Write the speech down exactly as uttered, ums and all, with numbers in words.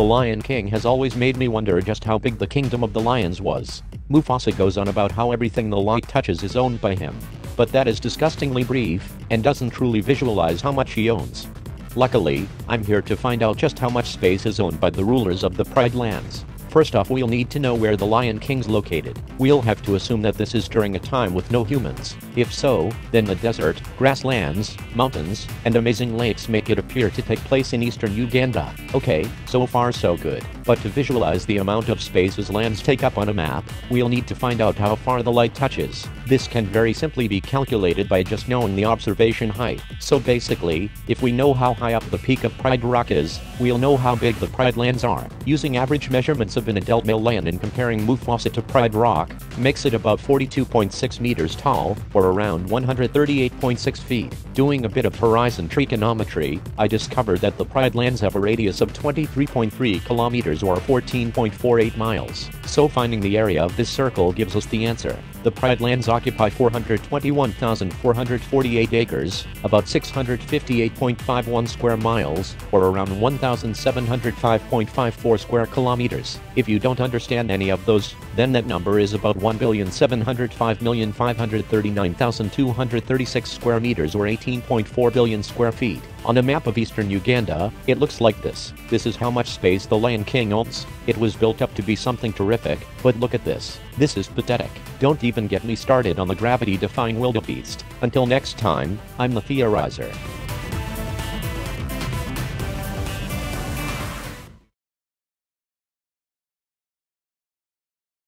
The Lion King has always made me wonder just how big the kingdom of the lions was. Mufasa goes on about how everything the lion touches is owned by him, but that is disgustingly brief and doesn't truly visualize how much he owns. Luckily, I'm here to find out just how much space is owned by the rulers of the Pride Lands. First off, we'll need to know where the Lion King's located. We'll have to assume that this is during a time with no humans. If so, then the desert, grasslands, mountains, and amazing lakes make it appear to take place in eastern Uganda. Okay, so far so good. But to visualize the amount of spaces lands take up on a map, we'll need to find out how far the light touches. This can very simply be calculated by just knowing the observation height. So basically, if we know how high up the peak of Pride Rock is, we'll know how big the Pride Lands are. Using average measurements of of an adult male lion and comparing Mufasa to Pride Rock makes it about forty-two point six meters tall, or around one hundred thirty-eight point six feet. Doing a bit of horizon trigonometry, I discovered that the Pride Lands have a radius of twenty-three point three kilometers or fourteen point four eight miles. So finding the area of this circle gives us the answer. The Pride Lands occupy four hundred twenty-one thousand four hundred forty-eight acres, about six hundred fifty-eight point five one square miles, or around one thousand seven hundred five point five four square kilometers. If you don't understand any of those, then that number is about one billion seven hundred five million five hundred thirty-nine thousand two hundred thirty-six square meters or eighteen point four billion square feet. On a map of eastern Uganda, it looks like this. This is how much space the Lion King owns. It was built up to be something terrific, but look at this. This is pathetic. Don't even get me started on the gravity-defying wildebeest. Until next time, I'm the Theorizer.